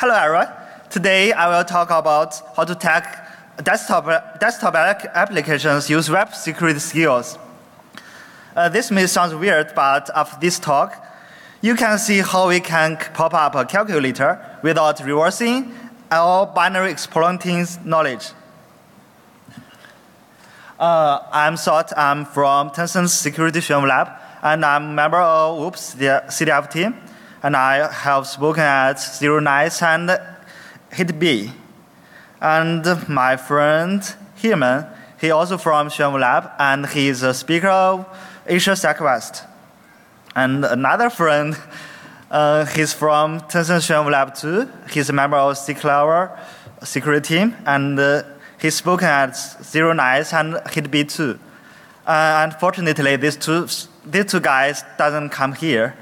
Hello, everyone. Today, I will talk about how to tackle desktop applications use web security skills. This may sound weird, but after this talk, you can see how we can pop up a calculator without reversing our binary exploiting knowledge. I'm Sot. I'm from Tencent Security Xuanwu Lab, and I'm a member of the CDF team, and I have spoken at Zero Nice and Hit B. And my friend Himan, he also from Xuanwu Lab, and he is a speaker of Asia Southwest. And another friend, he's from Tencent Xuanwu Lab too. He's a member of Syclover security team, and he's spoken at Zero Nice and Hit B too. Unfortunately, these two guys doesn't come here.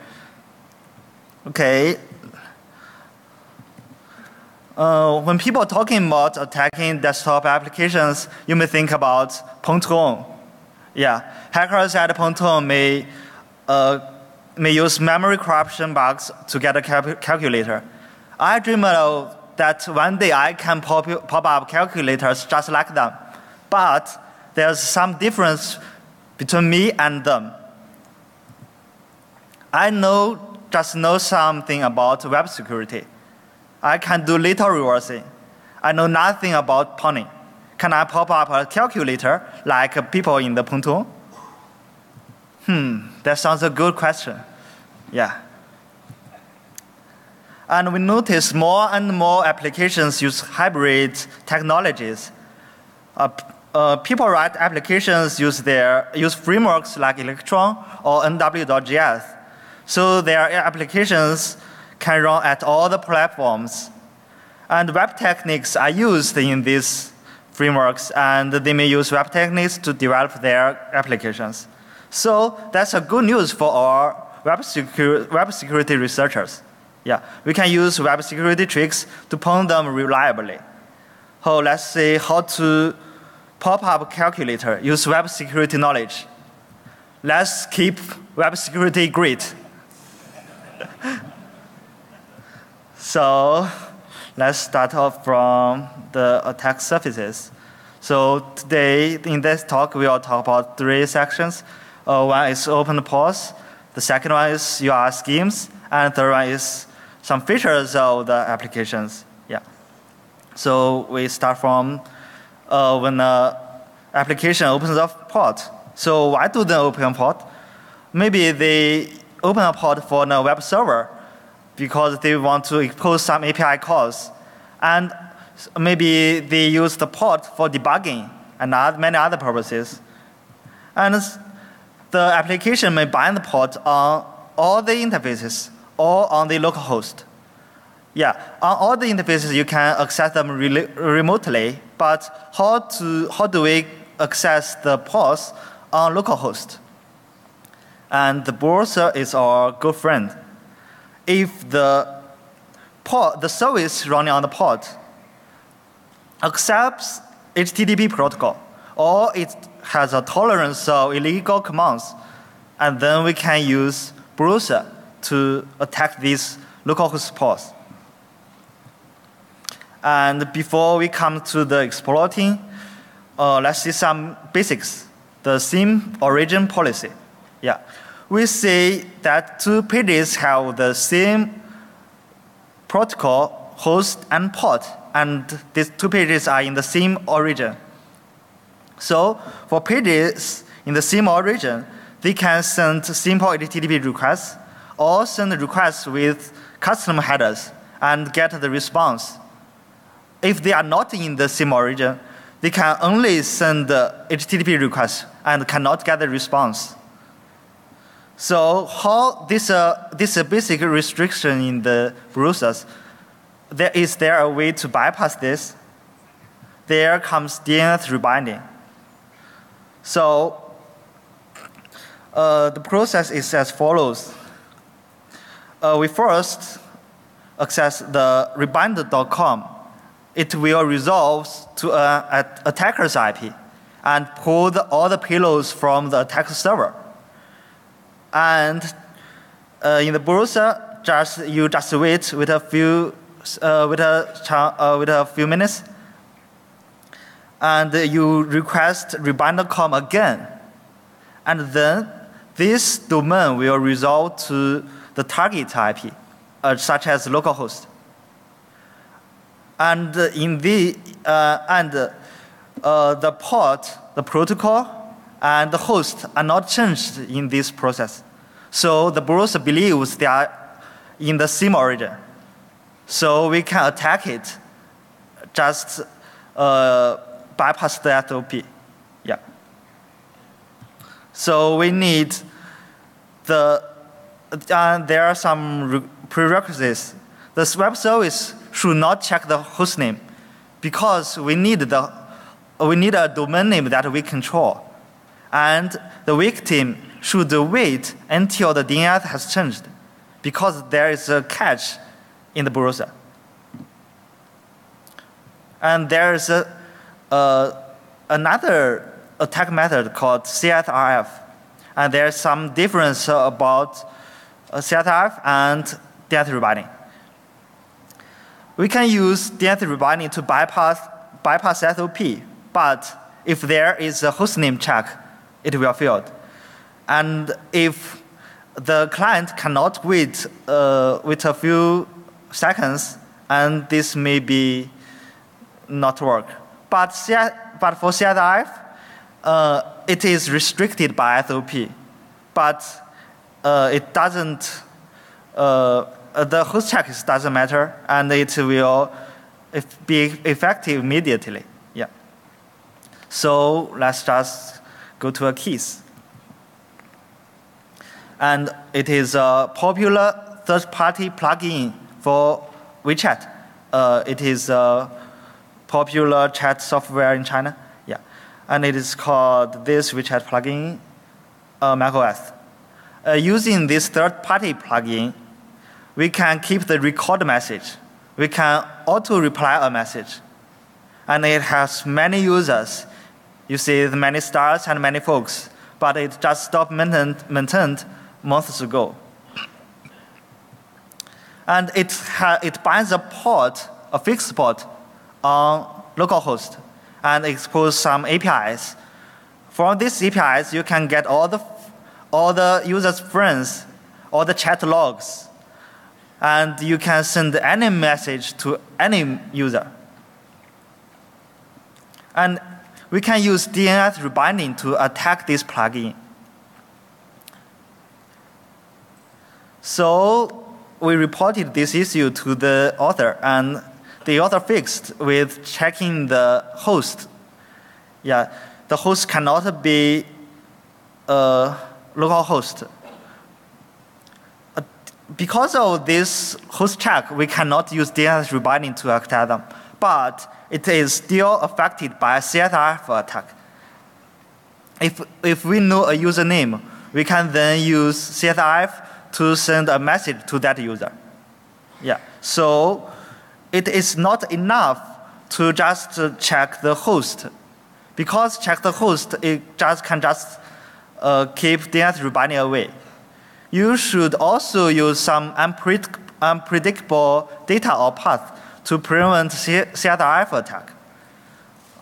Okay. When people are talking about attacking desktop applications, you may think about Ponton. Yeah, hackers at Ponton may use memory corruption bugs to get a calculator. I dream of that one day I can pop up calculators just like them, but there's some difference between me and them. I just know something about web security. I can do little reversing. I know nothing about pawning. Can I pop up a calculator like people in the Punto? That sounds a good question. Yeah. And we notice more and more applications use hybrid technologies. People write applications use frameworks like Electron or NW.js. So their applications can run at all the platforms. And web techniques are used in these frameworks, and they may use web techniques to develop their applications. So that's a good news for our web security researchers. Yeah, we can use web security tricks to pawn them reliably. So let's see how to pop up a calculator, use web security knowledge. Let's keep web security great. So let's start off from the attack surfaces. So today, in this talk, we will talk about three sections. One is open pause, the second one is URL schemes, and the third one is some features of the applications. Yeah. So we start from when an application opens a port. So why do they open a port? Maybe they open a port for a web server, because they want to expose some API calls. And maybe they use the port for debugging and many other purposes. And the application may bind the port on all the interfaces or on the local host. Yeah, on all the interfaces, you can access them remotely, but how do we access the ports on local host? And the browser is our good friend. If the service running on the port accepts HTTP protocol, or it has a tolerance of illegal commands, and then we can use browser to attack these localhost ports. And before we come to the exploiting, let's see some basics. The same origin policy. Yeah. We say that two pages have the same protocol, host, and port, and these two pages are in the same origin. So for pages in the same origin, they can send simple HTTP requests or send requests with custom headers and get the response. If they are not in the same origin, they can only send HTTP requests and cannot get the response. So how this basic restriction in the browsers, is there a way to bypass this? There comes DNS rebinding. So the process is as follows. We first access the rebind.com. It will resolve to an attacker's IP and pull all the payloads from the attacker server. And in the browser, you just wait a few with a few minutes, and you request rebinder com again, and then this domain will result to the target IP, such as localhost. And the port, the protocol, and the host are not changed in this process. So the browser believes they are in the same origin. So we can attack it, just bypass the SOP. Yeah. So we need the, there are some prerequisites. The web service should not check the host name, because we need the, a domain name that we control, and the victim should wait until the DNS has changed, because there is a catch in the browser, and there is a, another attack method called CSRF, and there is some difference about CSRF and DNS rebinding. We can use DNS rebinding to bypass SOP, but if there is a hostname check, it will fail. And if the client cannot wait a few seconds, and this may be not work. But for CSRF, it is restricted by SOP, but it doesn't. The host check doesn't matter, and it will be effective immediately. Yeah. So let's just go to a case. And it is a popular third-party plugin for WeChat. It is a popular chat software in China. Yeah. And it is called this WeChat plugin, macOS. Using this third-party plugin, we can keep the record message. We can auto-reply a message. And it has many users. You see many stars and many folks. But it just stopped maintained months ago. And it binds a port, a fixed port, on localhost and exposes some APIs. From these APIs, you can get all the users' friends, all the chat logs, and you can send any message to any user. And we can use DNS rebinding to attack this plugin. So we reported this issue to the author, and the author fixed with checking the host. Yeah, the host cannot be a local host. Because of this host check, we cannot use DNS rebinding to attack them, but it is still affected by a CSRF attack. If we know a username, we can then use CSRF to send a message to that user. Yeah. So it is not enough to just check the host, because check the host it can just keep DNS rebinding away. You should also use some unpredictable data or path to prevent CSRF attack.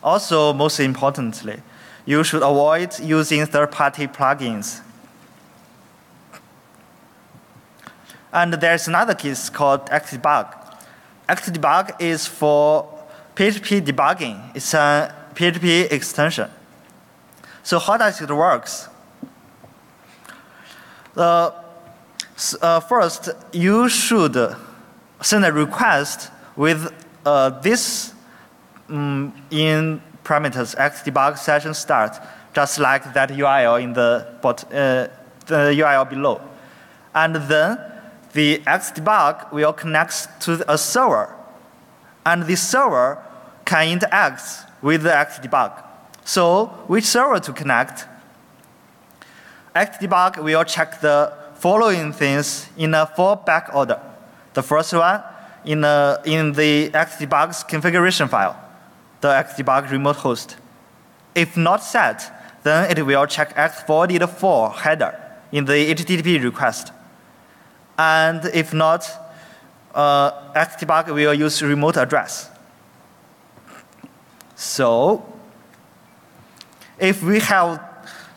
Also, most importantly, you should avoid using third-party plugins. And there's another case called Xdebug. Xdebug is for PHP debugging. It's a PHP extension. So how does it work? First, you should send a request with this in parameters xdebug session start, just like that URL in the URL below, and then the xdebug will connect to a server, and the server can interact with the xdebug. So which server to connect? Xdebug will check the following things in a fallback order. The first one, in the Xdebug's configuration file, the Xdebug remote host. If not set, then it will check X404 header in the HTTP request. And if not, Xdebug will use remote address. So if we have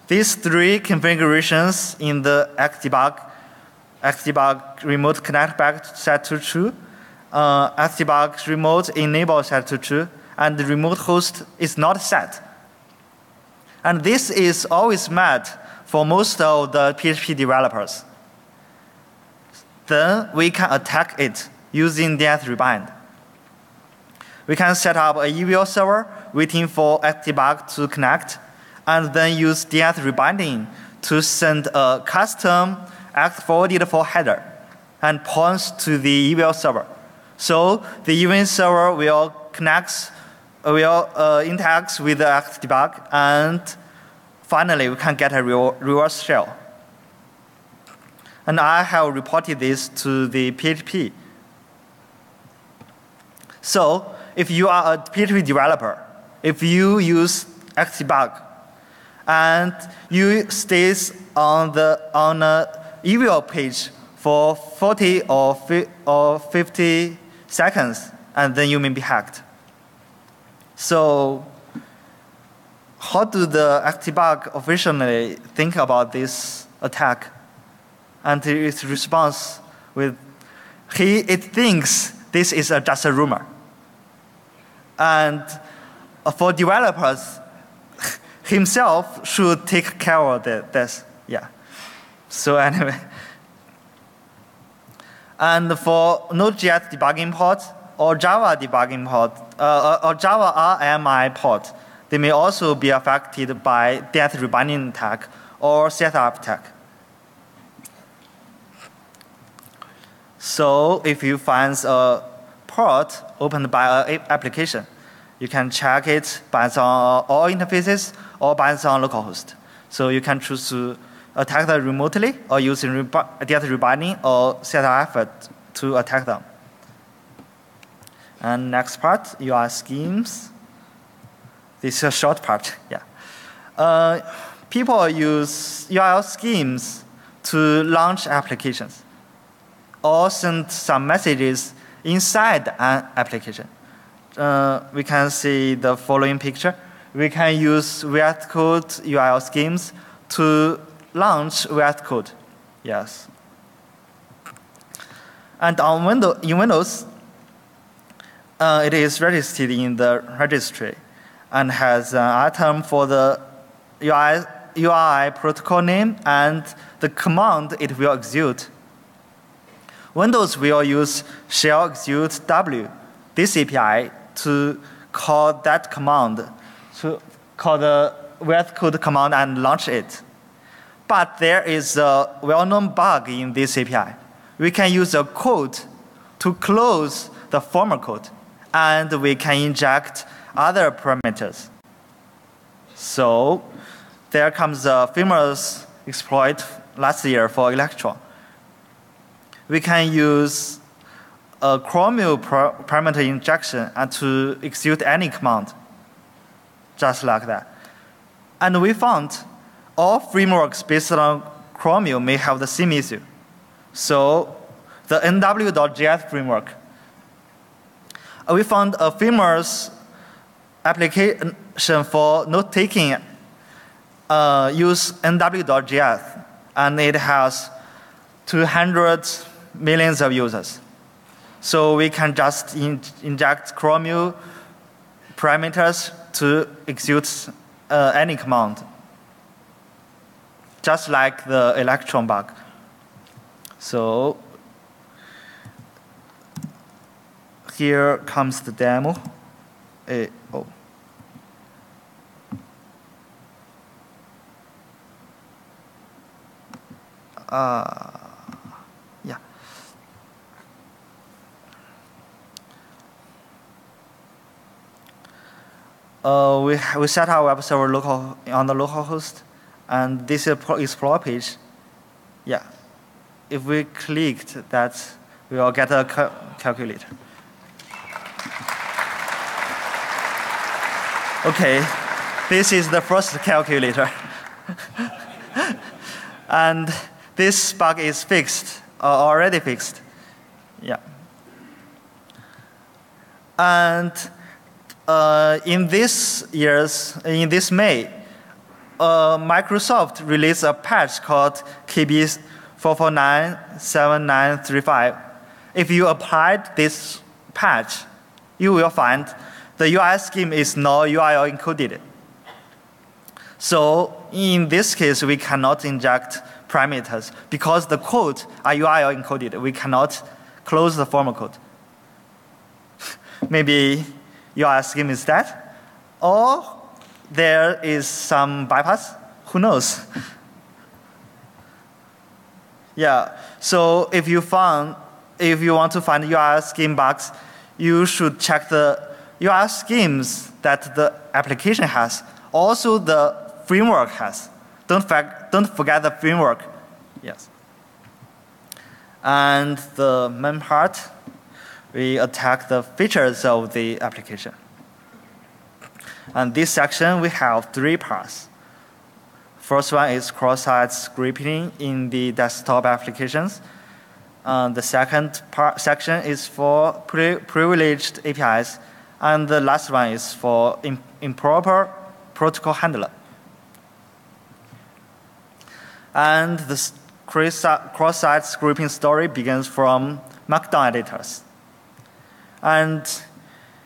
these three configurations in the Xdebug remote connect back set to true, Xdebug remote enable set to true, and the remote host is not set. And this is always met for most of the PHP developers. Then we can attack it using DNS rebind. We can set up a EVL server waiting for Xdebug to connect, and then use DNS rebinding to send a custom X404 header and points to the EVL server. So the event server will connect, will interact with the Xdebug, and finally we can get a reverse shell. And I have reported this to the PHP. So if you are a PHP developer, if you use Xdebug and you stay on the EVL page for 40 or 50 seconds, and then you may be hacked. So how do the Xdebug officially think about this attack? And its response with, it thinks this is just a rumor. And for developers, himself should take care of this. Yeah. So anyway. And for Node.js debugging port or Java debugging port or Java RMI port, they may also be affected by DNS rebinding attack or CSRF attack. So if you find a port opened by an application, you can check it based on all interfaces or based on localhost. So you can choose to attack them remotely or use DNS rebinding or CSRF to attack them. And next part, UI schemes. This is a short part, yeah. People use URL schemes to launch applications or send some messages inside an application. We can see the following picture. We can use VS Code URL schemes to launch VS Code. Yes. And on Windows, it is registered in the registry and has an item for the URI protocol name and the command it will execute. Windows will use ShellExecuteW, this API, to call that command, to call the VS Code command and launch it. But there is a well-known bug in this API. We can use a code to close the former code, and we can inject other parameters. So there comes a famous exploit last year for Electron. We can use a Chromium parameter injection to execute any command, just like that. And we found all frameworks based on Chromium may have the same issue. So the NW.js framework, we found a famous application for note-taking use NW.js, and it has 200 million of users. So we can just inject Chromium parameters to execute any command, just like the Electron bug. So here comes the demo. Yeah. We set our web server local on the localhost, and this is explore page. Yeah, if we clicked that, we will get a calculator. Okay, this is the first calculator, and this bug is fixed, already fixed. Yeah, And in this May, Microsoft released a patch called KB4497935. If you applied this patch, you will find the UI scheme is no URL encoded. So in this case, we cannot inject parameters because the code are URL encoded. We cannot close the formal code. Maybe URL scheme is that, or there is some bypass. Who knows? Yeah. So if you want to find URL scheme bugs, you should check the URL schemes that the application has. Also, the framework has. Don't forget the framework. Yes. And the main part, we attack the features of the application. And this section, we have three parts. First one is cross-site scripting in the desktop applications. The second section is for privileged APIs, and the last one is for improper protocol handler. And the cross-site scripting story begins from MacDown editors. And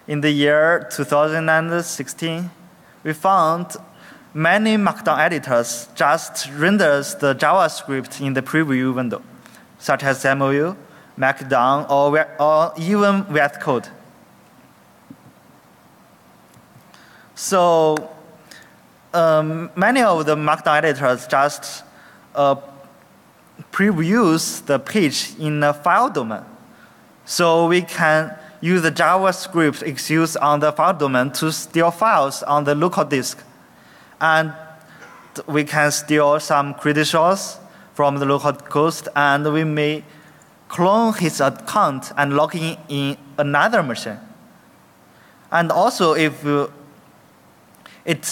in the year 2016, we found many MacDown editors just renders the JavaScript in the preview window, such as MOU, MacDown, or even VS Code. So many of the MacDown editors just previews the page in a file domain. So we can use the JavaScript executes on the file domain to steal files on the local disk. And we can steal some credentials from the local host, and we may clone his account and log in another machine. And also, if it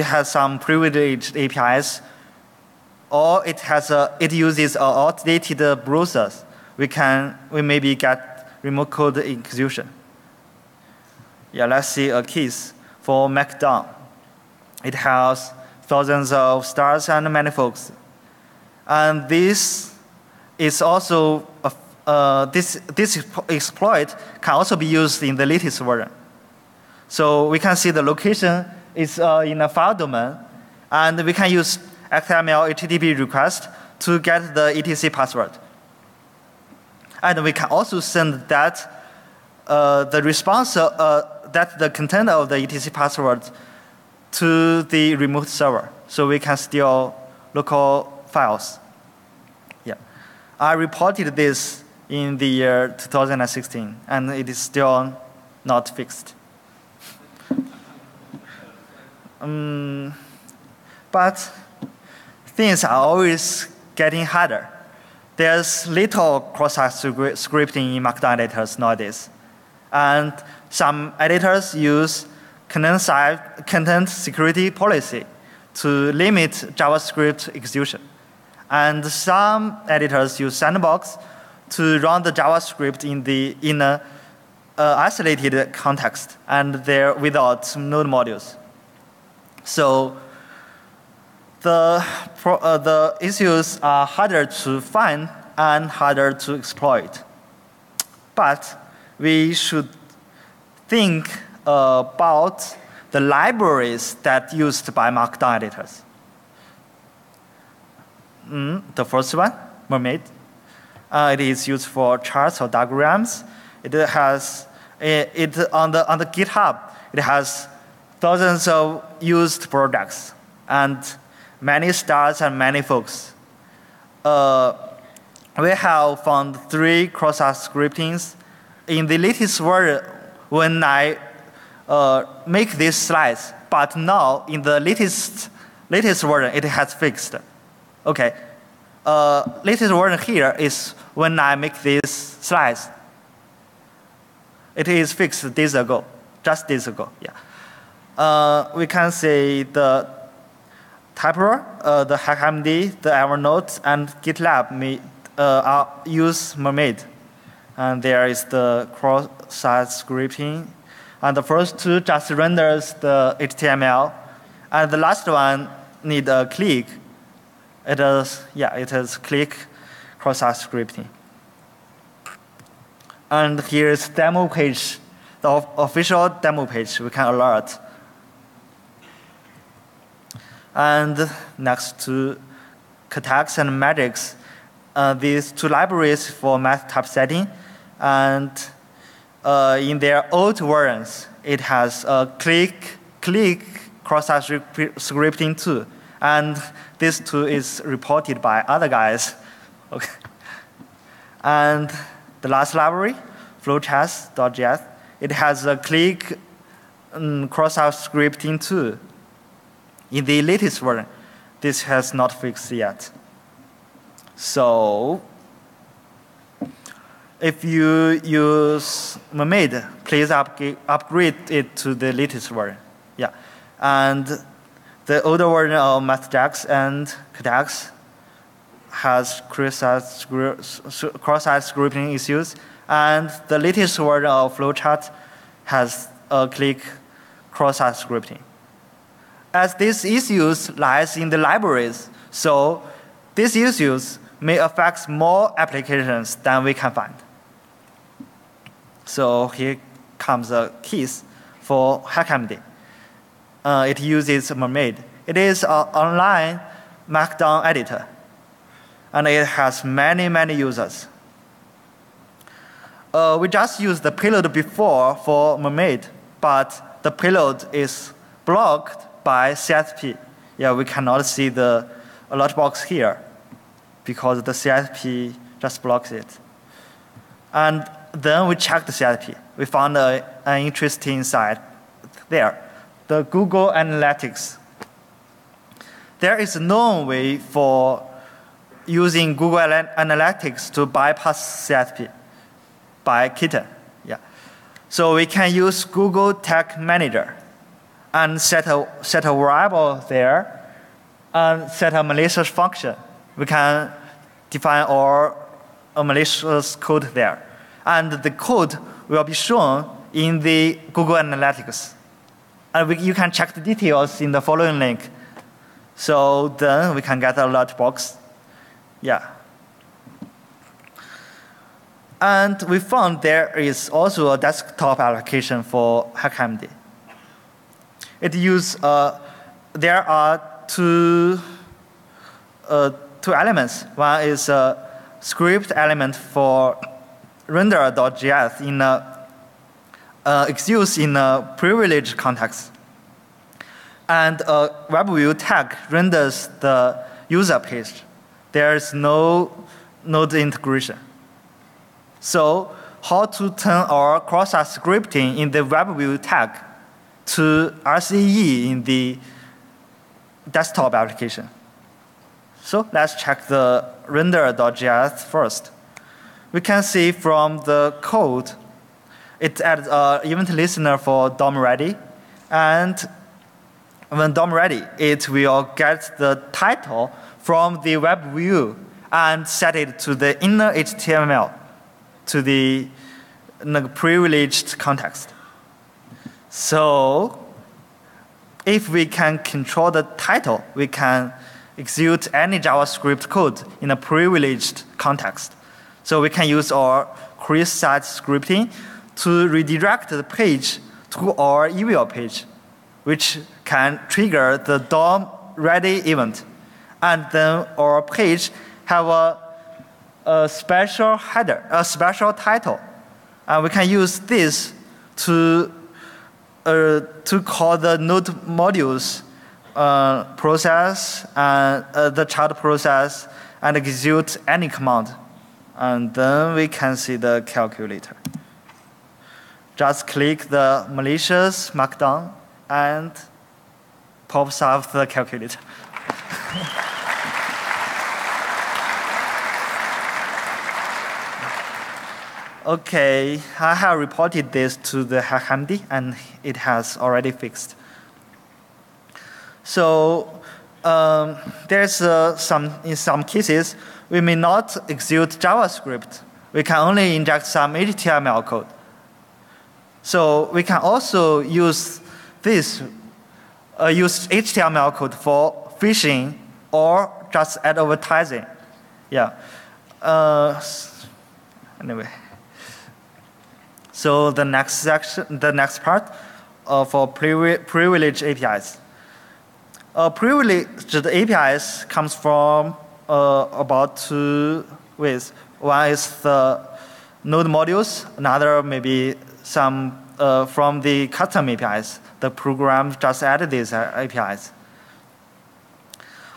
has some privileged APIs, or it uses outdated browsers, we maybe get remote code execution. Yeah, let's see a case for MacDown. It has thousands of stars and manifolds. And this is also this exploit can also be used in the latest version. So we can see the location is in a file domain, and we can use XML HTTP request to get the etc password. And we can also send that the response that the content of the etc password to the remote server. So we can steal local files. Yeah, I reported this in the year 2016, and it is still not fixed. But things are always getting harder. There's little cross-site scripting in MacDown editors nowadays, and some editors use content security policy to limit JavaScript execution. And some editors use sandbox to run the JavaScript in an isolated context and there without node modules. So the issues are harder to find and harder to exploit. But we should think about the libraries that used by MacDown editors. The first one, Mermaid. It is used for charts or diagrams. It has on the GitHub. It has thousands of used products and many stars and many folks. We have found three cross-site scriptings in the latest version when I make these slides, but now in the latest version it has fixed. Okay, latest version here is when I make these slides. It is fixed days ago, just days ago. Yeah, we can see the Typer, the HackMD, the Evernote, and GitLab use Mermaid, and there is the cross side scraping. And the first two just renders the HTML. And the last one need a click. It is, yeah, it is click cross-site scripting. And here is demo page, the official demo page. We can alert. And next to KaTeX and MathJax, these two libraries for math typesetting, and in their old versions, it has a click cross-site scripting too, and this too is reported by other guys. Okay. And the last library, flowchats.js, it has a click cross-site scripting too. In the latest version, this has not fixed yet. So, if you use Mermaid, please upgrade it to the latest version. Yeah, and the older version of MathJax and KaTeX has cross-site scripting issues, and the latest version of Flowchart has a click cross-site scripting. As these issues lies in the libraries, so these issues may affect more applications than we can find. So here comes the keys for HackMD. It uses Mermaid. It is an online MacDown editor, and it has many users. We just used the payload before for Mermaid, but the payload is blocked by CSP. Yeah, we cannot see the alert box here because the CSP just blocks it. And then we checked the CSP. We found an interesting site there, the Google Analytics. There is no way for using Google Analytics to bypass CSP by Kitten. Yeah. So we can use Google Tag Manager and set a variable there and set a malicious function. We can define a malicious code there. And the code will be shown in the Google Analytics. And you can check the details in the following link. So then we can get a alert box. Yeah. And we found there is also a desktop application for HackMD. It uses, there are two elements. One is a script element for render.js in a, it's used in a privileged context. And a WebView tag renders the user page. There is no node integration. So how to turn our cross-site scripting in the WebView tag to RCE in the desktop application? So let's check the render.js first. We can see from the code, it adds an event listener for DOM ready, and when DOM ready, it will get the title from the web view and set it to the inner HTML, to the privileged context. So if we can control the title, we can execute any JavaScript code in a privileged context. So we can use our cross-site scripting to redirect the page to our evil page, which can trigger the DOM ready event. And then our page have a special header, a special title. And we can use this to call the node modules process and the child process and execute any command. And then we can see the calculator. Just click the malicious markdown and pops up the calculator. Okay, I have reported this to the HackMD, and it has already fixed. So there's in some cases we may not execute JavaScript. We can only inject some HTML code. So we can also use this, use HTML code for phishing or just advertising. Yeah. Anyway. So the next section, the next part, for privileged APIs. Privileged APIs comes from about two ways. One is the node modules. Another maybe some from the custom APIs. The program just added these APIs.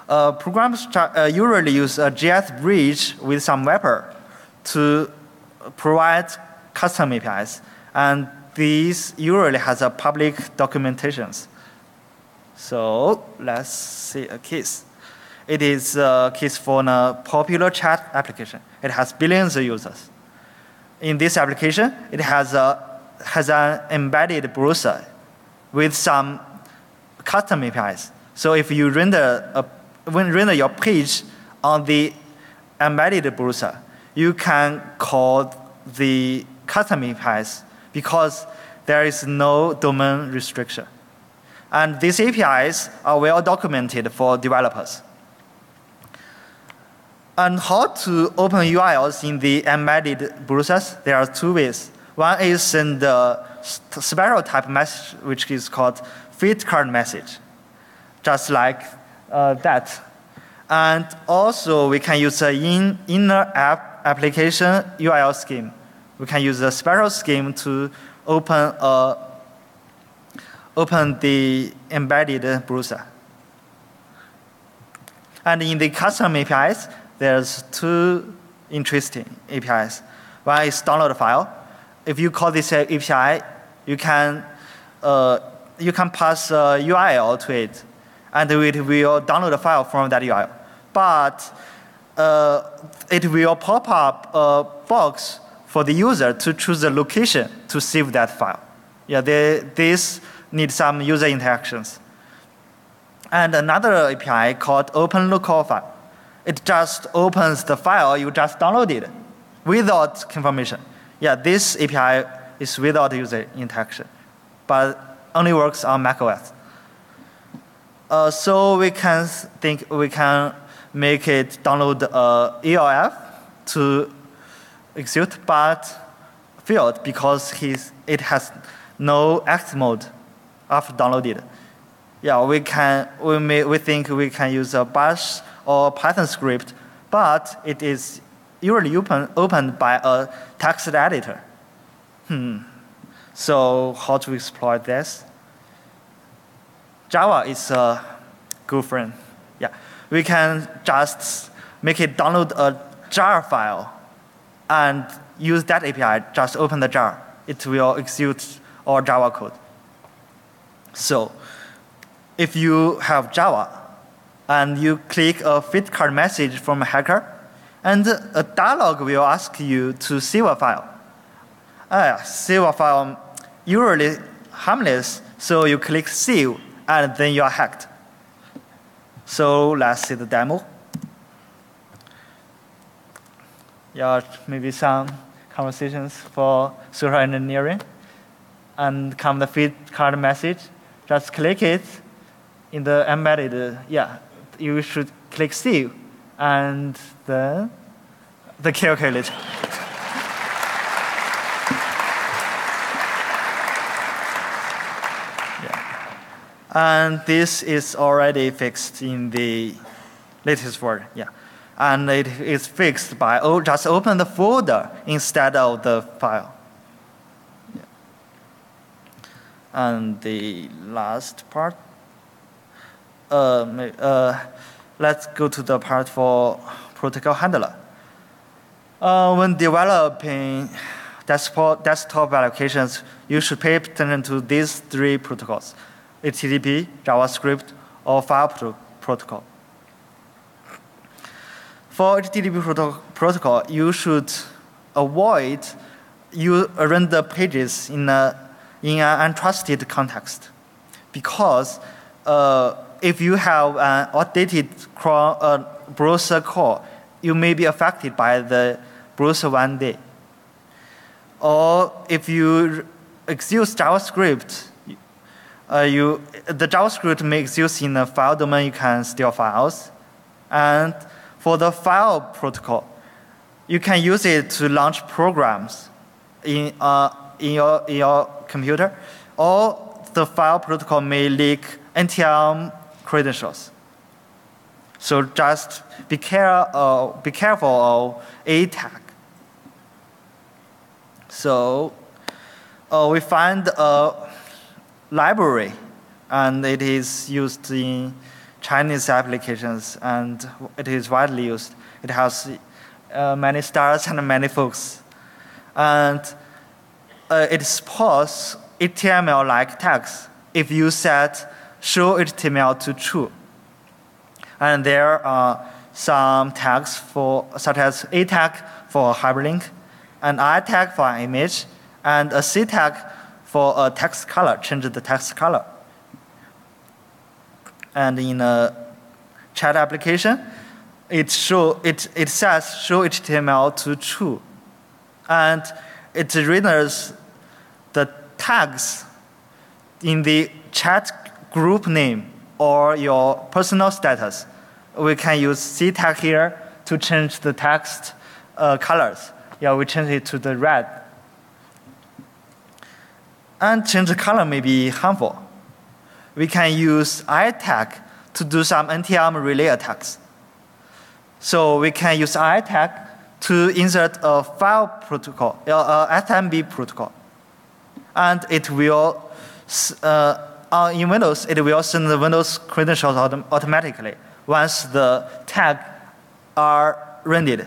Programs usually use a JS bridge with some wrapper to provide custom APIs, and these usually has a public documentations. So let's see a case. It is a case for a popular chat application. It has billions of users. In this application, it has an embedded browser with some custom APIs. So if you render your page on the embedded browser, you can call the custom APIs because there is no domain restriction. And these APIs are well documented for developers. And how to open URLs in the embedded browsers? There are two ways. One is send a special type message, which is called fit current message, just like that. And also, we can use an inner app application URL scheme. We can use a special scheme to open the embedded browser. And in the custom APIs, there's two interesting APIs. One is download file. If you call this API, you can pass a URL to it, and it will download a file from that URL. But it will pop up a box for the user to choose a location to save that file. Yeah, this needs some user interactions. And another API called open local file. It just opens the file you just downloaded without confirmation. Yeah, this API is without user interaction, but only works on macOS. So we can make it download ELF to execute, but failed because it has no X mode after downloaded. Yeah, we think we can use a Bash or Python script, but it is usually opened by a text editor. So how to exploit this? Java is a good friend. Yeah, we can just make it download a jar file and use that API. Just open the jar. It will execute our Java code. So if you have Java and you click a fit card message from a hacker, and a dialog will ask you to save a file. Save a file, usually harmless, so you click save, and then you are hacked. So let's see the demo. Yeah, maybe some conversations for social engineering. And come the feed card message, just click it in the embedded. Yeah, you should click save. And then the calculator. Yeah. And this is already fixed in the latest version. Yeah. And it is fixed by just open the folder instead of the file. Yeah. And the last part. Let's go to the part for protocol handler. When developing desktop applications, you should pay attention to these three protocols: HTTP, JavaScript, or file protocol. For HTTP protocol, you should avoid you render pages in an untrusted context, because if you have an outdated browser core, you may be affected by the browser one day. Or if you executes JavaScript, the JavaScript may execute in a file domain, you can steal files. And for the file protocol, you can use it to launch programs in your computer, or the file protocol may leak NTLM credentials. So just be careful of ATAC. So we find a library, and it is used in Chinese applications, and it is widely used. It has many stars and many folks, and it supports HTML-like tags if you set show HTML to true. And there are some tags for, such as A tag for a hyperlink, an I tag for an image, and a C tag for a text color, change the text color. And in a chat application, it says show HTML to true, and it renders the tags in the chat group name or your personal status. We can use C tag here to change the text colors. Yeah, we change it to the red. And change the color may be harmful. We can use I tag to do some NTLM relay attacks. So we can use I tag to insert a file protocol, SMB protocol. And it will, in Windows, it will send the Windows credentials automatically once the tag are rendered.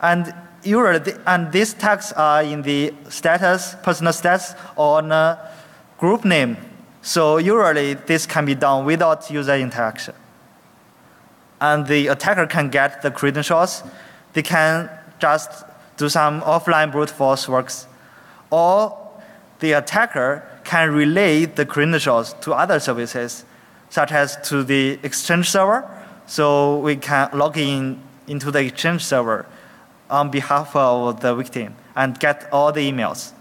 And these tags are in the status, personal status, or a group name. So usually this can be done without user interaction. And the attacker can get the credentials. They can just do some offline brute force works. Or the attacker can relay the credentials to other services, such as to the Exchange server. So we can log in into the Exchange server on behalf of the victim and get all the emails.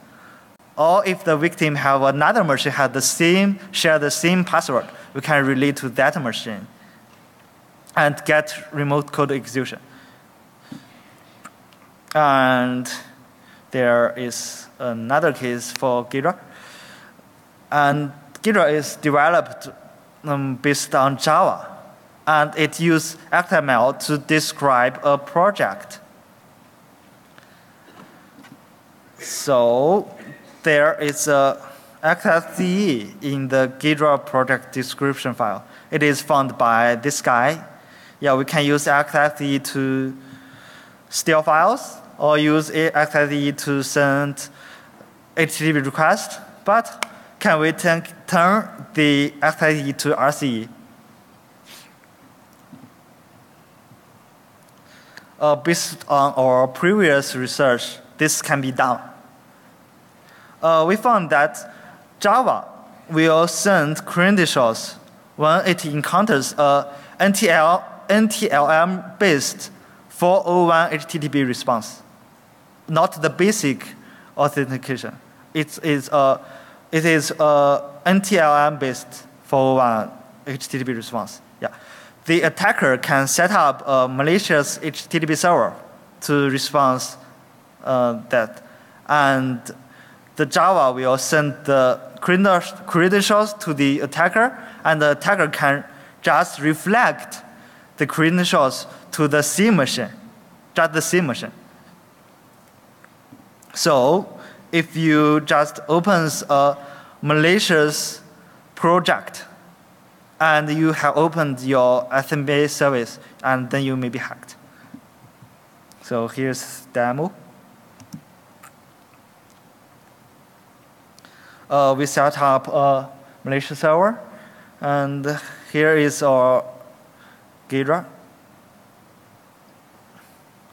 Or if the victim have another machine have the same, share the same password, we can relay to that machine and get remote code execution. And there is another case for JIRA. And JIRA is developed based on Java. And it uses XML to describe a project. So there is a XXE in the JIRA project description file. It is found by this guy. Yeah, we can use XXE to steal files, or use XXE to send HTTP request, but can we turn the XXE to RCE? Based on our previous research, this can be done. We found that Java will send credentials when it encounters a NTLM-based 401 HTTP response, not the basic authentication. It is a NTLM-based 401 HTTP response. Yeah, the attacker can set up a malicious HTTP server to respond that, and the Java will send the credentials to the attacker, and the attacker can just reflect the credentials to the C machine, just the C machine. So if you just open a malicious project and you have opened your SMB service, and then you may be hacked. So here's demo. We set up a malicious server, and here is our JIRA.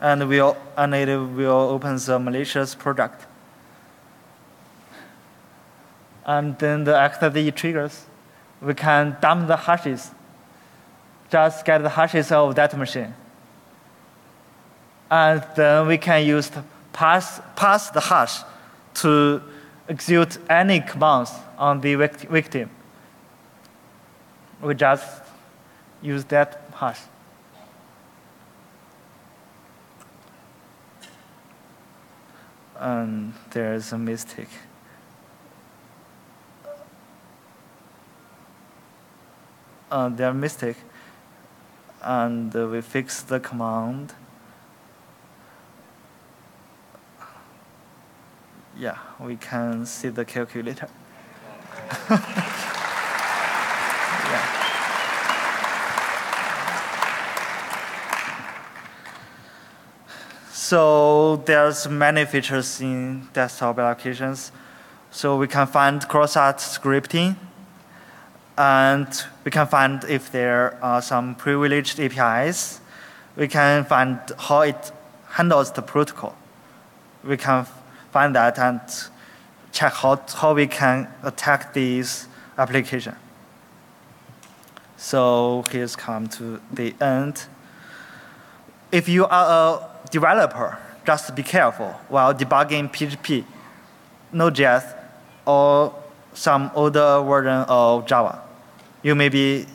And it will open the malicious project. And then the XXE triggers. We can dump the hashes. Just get the hashes of that machine. And then we can use the pass the hash to execute any commands on the victim. We just use that hash. And there is a mistake. There are mistake, and we fix the command. Yeah, we can see the calculator. So there's many features in desktop applications. So we can find cross-site scripting, and we can find if there are some privileged APIs. We can find how it handles the protocol. We can find that and check how we can attack this application. So here's come to the end. If you are a developer, just be careful while debugging PHP, Node.js, or some older version of Java. You may be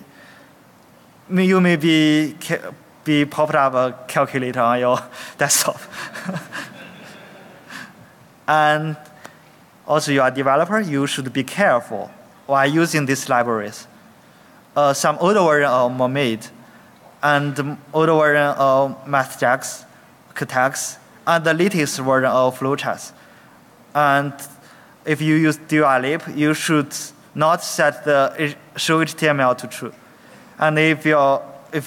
popped up a calculator on your desktop. And also, you are a developer, you should be careful while using these libraries. Some older version of Mermaid, and older version of MathJax, KaTeX, and the latest version of flowcharts. And if you use durlib, you should not set the show HTML to true. And if you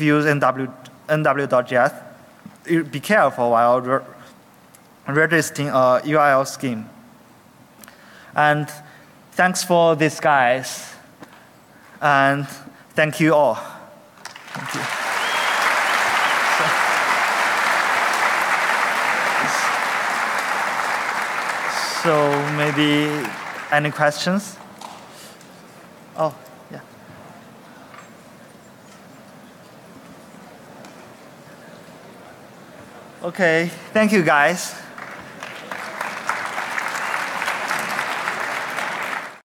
use NW.js, be careful while registering a URL scheme. And thanks for this, guys. And thank you all. Thank you. So maybe any questions? Oh, yeah. Okay, thank you guys.